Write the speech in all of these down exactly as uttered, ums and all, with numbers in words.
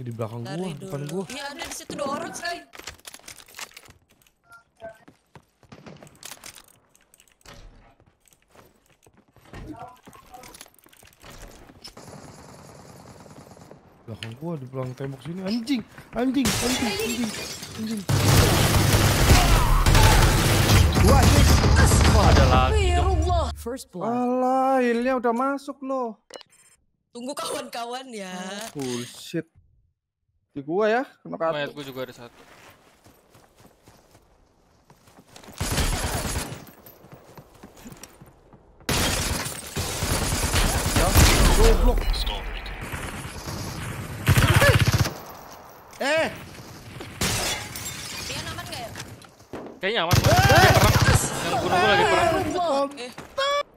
Di belakang lari gua, depan gua. Iya, ada di situ dua orang, Shay. Belakang gua di belakang tembok sini, anjing, anjing, anjing, anjing, anjing. Wah, oh, ada lagi. Alah, healnya udah masuk loh. Tunggu kawan-kawan ya. Bullshit. Di gua ya, kena kartu. Mayat gua juga ada satu. Ya, goblok. Eh. Dia aman enggak ya? Kayaknya aman. Eh. Dia perang. Yang bunuh gua lagi perang. Eh.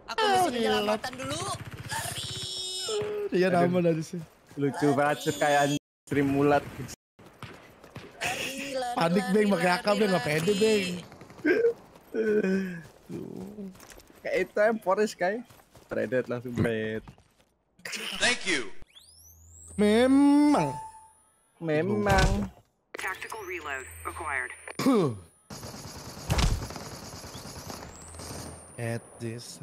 Aku mesti penyelamatan dulu. Lari. Dia aman dari sini. Lucu banget kayak stream mulat. Panik beng, pakai akam beng, nggak pede beng. Kayak itu em Forest kayak. Redet langsung red. Thank you. Memang, memang. Tactical reload required. At this.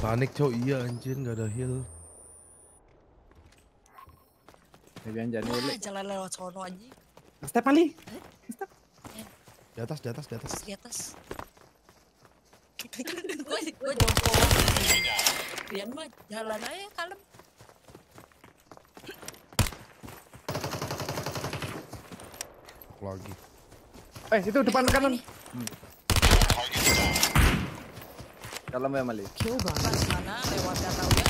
Panik cow, iya anjir nggak ada heal. Jangan jangan boleh. Jalan lewat sono aja. Step Ali. Step. Di atas, di atas, di atas. Di atas. Gue gue jongkok. Rian mah jalan aja kalem. Lagi. Eh itu depan kanan. Dalam ya Malik. Coba sana lewat data udah.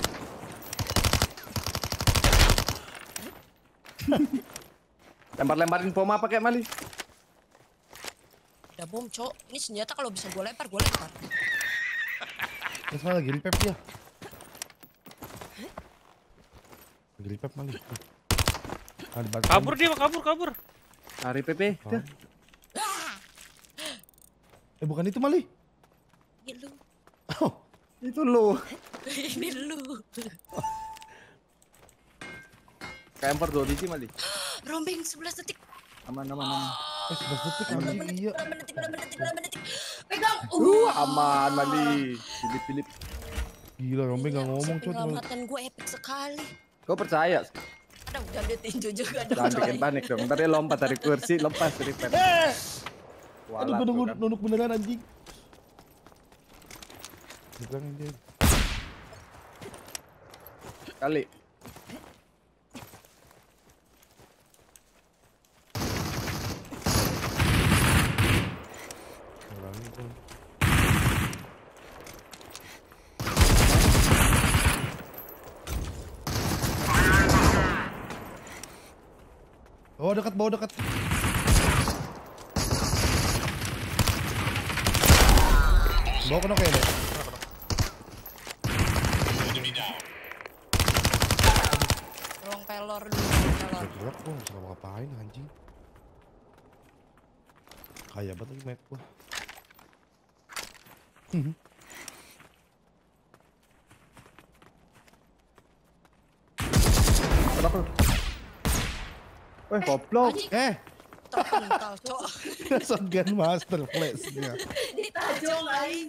Lempar-lemparin bom apa kayak Malik? Ada bom, Cok. Ini senjata kalau bisa gua lempar, gua lempar. Terus malah lagi lipep dia. Lagi lipep Malik. Kabur dia, kabur, kabur. Lari P P. Eh bukan itu Malik. Gitu. Oh, itu lu. Ini lu. Camper dua biji Mali. Rombeng sebelas detik. Aman aman aman. Eh sebelas detik aman. Iya. enam detik enam detik enam detik. Pegang. Uh, aman Mali. Pilih-pilih. Gila Rombeng enggak ngomong coy. Pengamatan gua epic sekali. Kau percaya? Ada udah dia tinju juga dong. Jangan bikin panik dong. Entar dia lompat dari kursi, lepas dari pet. Eh. Aduh nunduk beneran anjing. Dibilangin dia kali oh dekat bawah dekat bawah kena kayak deh. Pelor dulu, pelor. Gerak gua gak bisa ngapain anjing. Kayak banget lagi mic gua. Kenapa lu? Eh, goblok. Eh. Terpental, Cok. Shotgun master flash-nya. Ditajong aing.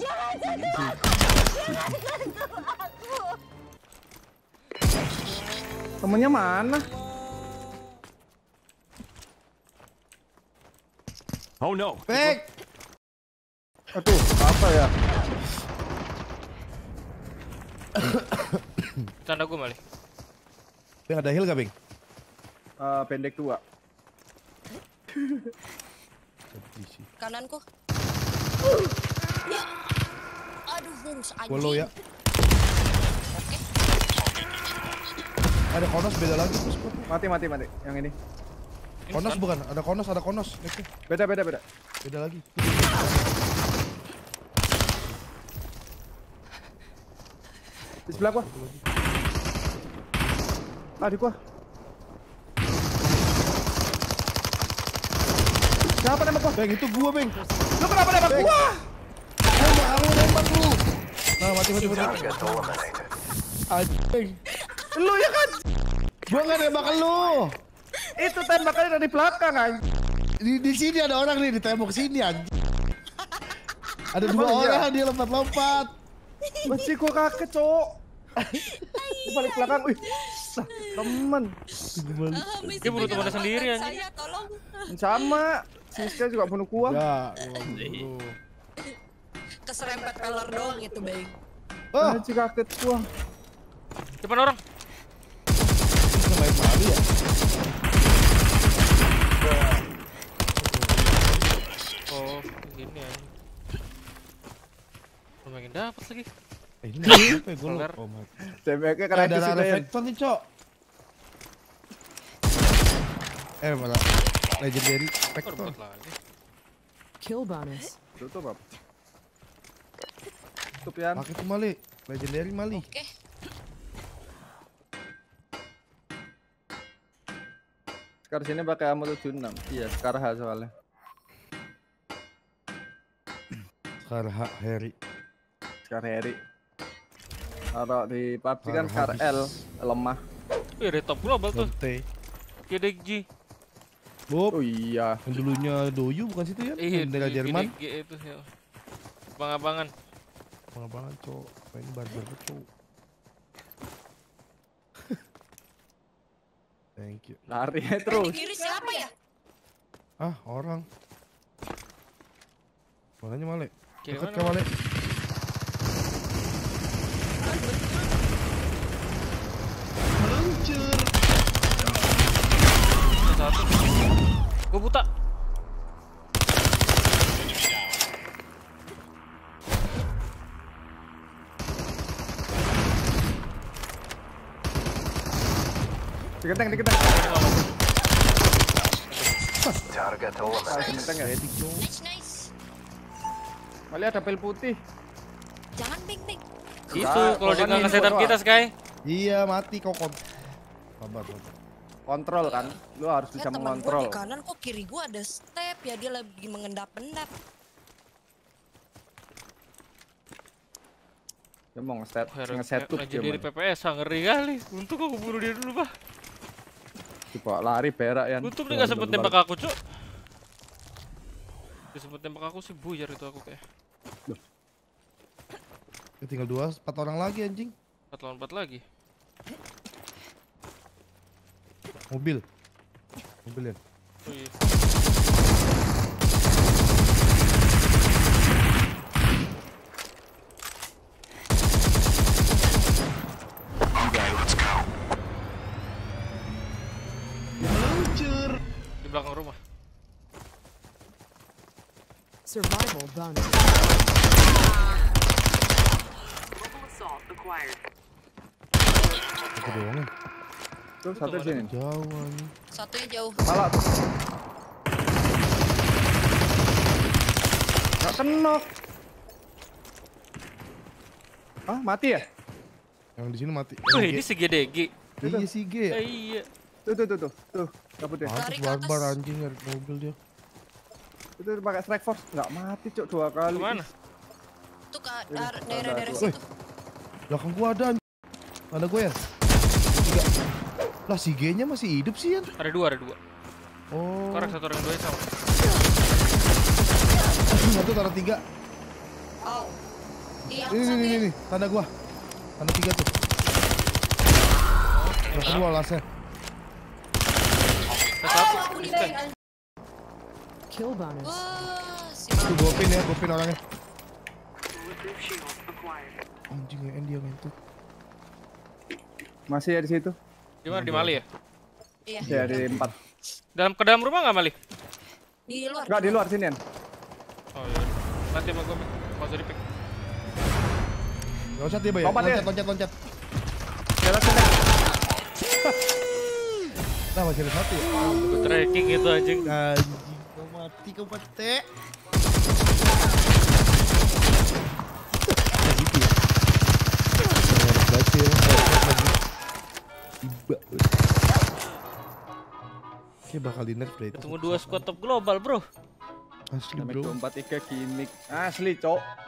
Jangan sentuh aku. Jangan sentuh aku. Temennya mana? Oh no. Back. Aduh, apa ya? Tanda gue Malik. Bing ada heal gak Bing? Uh, pendek dua. Kananku. Uh. Ya. Aduh, hunks anjing. Gua ya. Oke. Okay. Ada Konos beda lagi terus mati mati mati yang ini Konos bukan ada Konos ada Konos itu beda beda beda beda lagi di sebelah gua adik gua siapa nembak gua bang itu gua bang lu kenapa nembak gua lu nembak lu Lu ya kan? Gua nggak nembak lu. Itu tembakannya dari belakang anjing. Di, di sini ada orang nih, ditembak sini anjing. Ada dua oh, orang iya. Dia lompat-lompat. Masih gua kaget, cowok. Gua balik belakang. Wih, lah, temen. Dia bunuh temennya sendiri anjing. Sama, Siska juga bunuh gua. Ya, gua keserempet pelor doang itu, Bang. Oh, masih kaget gua. Depan orang. Main malu ya. Oh, begini ya. Belum makin dapat lagi. Eh, ini apa ya? Gue lupa. Tembaknya karena ada reflektor nih, Cok. Eh, malah legendary reflektor. Kill bonus. Tutup, Bab. Tutup ya. Pakai tuh Mali. Legendary Mali. Oke. Sekar sini pakai ammo tujuh puluh enam. Iya, Sekar H soalnya. Sekar H Heri. Sekar Heri. Kalau di P U B G kan Sekar L lemah. Wih, ada top global tuh. G D G. Bob. Oh iya. Yang dulunya Doyu bukan situ ya? Iya, dari Jerman. G D G itu ya. Abang-abangan. Abang-abangan, Cok. Main barbar, Cok. Thank you. Lari terus. Kiri siapa ya? Ah, orang. Mananya Malik. Dekat ke Malik. Hancur. Satu. Gua buta. Diketeng, diketeng. Target eliminated. Mali ada pel putih. Jangan ping-ping. Itu kalau dia enggak ngesetan kita, Sky. Iya, mati kokon. Sabar, sabar. Kontrol kan. Lu harus bisa mengontrol. Di kanan kok kiri gua ada step ya, dia lagi mengendap-endap. Dia mau ngeset, ngeset tuh dia. Jadi P P S ngeri kali. Untung gua keburu dia dulu, Pak. Coba lari berak ya. Untung dia nggak sempet tembak aku, Cuk. Dia sempet tembak aku sih, buyar itu aku kayak. Ya, tinggal dua, empat orang lagi anjing. Empat lawan empat lagi. Mobil, mobil ya. Oh, iya. Belakang rumah. Survival bonus. Global assault acquired. Terus satu sini jauh. Satunya jauh. Malah. Gak kenok. Ah, mati ya? Yang di sini mati. Tuh, ini si G D G. Ini si G ya? Iya. Tuh tuh tuh tuh tuh kabut deh. Mati barbar anjing dari mobil dia. Itu pakai strike force enggak mati, Cuk, dua kali. Mana? Itu ke daerah-daerah situ. Belakang gua ada anjing. Mana gua ya? Tiga. Lah si G-nya masih hidup sih, Yan. Ada dua, ada dua. Oh. Korek satu orang dua sama. Satu taruh tiga. Oh. Iya. Ini ini ini tanda gua. Tanda tiga tuh. Terus gua laser. Kill bonus. Itu gua pin ya, gua pin orangnya. Anjing ya, dia main tuh. Masih ya di situ. Di mana, di Mali ya? Iya. Ya, di empat. Dalam ke dalam rumah enggak Mali? Di luar. Enggak, di luar sini, Yan. Oh iya. Nanti mau gua masuk di pick. Enggak usah tiba ya. Loncat, loncat, loncat. Jalan sana. Nah, masih ada satu ya? Aku tracking itu anjing. Anjing, kau mati, kau pete. Nah gitu ya? Tiba. Oke, bakal di nerf deh. Ketemu dua squad top global, bro. Asli, bro. Asli, Cok.